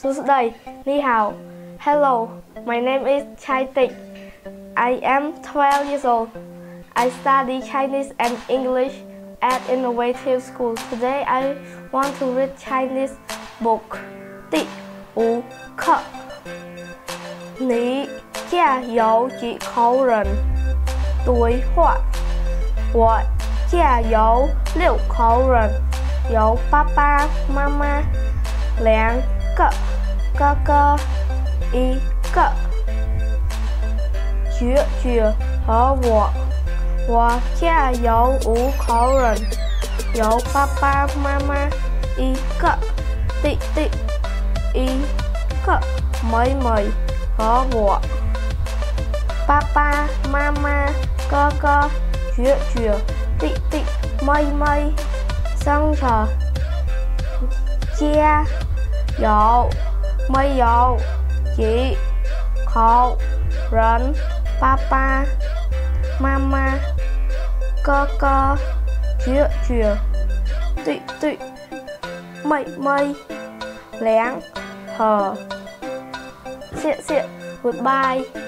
Tuesday. Ni hao. Hello, my name is Chai Tịch. I am 12 years old. I study Chinese and English at Innovative School. Today I want to read Chinese book. Ti Wu Ke Ni Ji Yao Ji Khao Ren Đối Hoa Wo Gia Yao Liu Khao Ren Yao Papa Mama Liang Ke Ke Ke Y Ke Chứa Chứa Hờ Wo Wo Gia Yao Wu Khao Ren Yao Papa Mama Y Ke Ti Ti Y Ke Mây Mây Hờ Wo Papa Mama Cơ cơ, chứa chứa, tị tị, mây mây, sân sờ, chia, dậu, mây dậu, chị, khẩu, rấn, papa, mama, cơ cơ, chứa chứa, tị tị, mây mây, lén, hờ, xịa xịa, goodbye.